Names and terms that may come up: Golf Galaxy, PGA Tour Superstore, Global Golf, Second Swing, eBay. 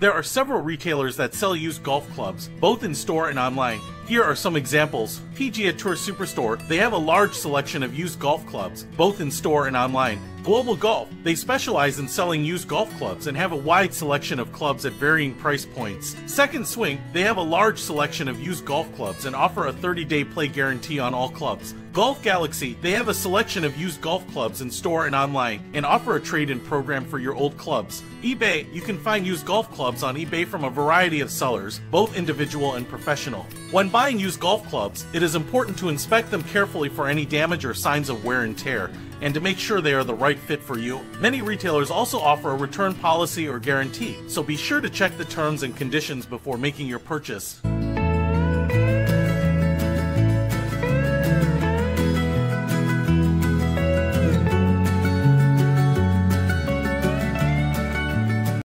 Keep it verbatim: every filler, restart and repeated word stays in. There are several retailers that sell used golf clubs, both in store and online. Here are some examples. P G A Tour Superstore, they have a large selection of used golf clubs, both in store and online. Global Golf, they specialize in selling used golf clubs and have a wide selection of clubs at varying price points. Second Swing, they have a large selection of used golf clubs and offer a thirty day play guarantee on all clubs. Golf Galaxy, they have a selection of used golf clubs in store and online and offer a trade-in program for your old clubs. eBay, you can find used golf clubs on eBay from a variety of sellers, both individual and professional. When buying used golf clubs, it is important to inspect them carefully for any damage or signs of wear and tear, and to make sure they are the right fit for you. Many retailers also offer a return policy or guarantee, so be sure to check the terms and conditions before making your purchase.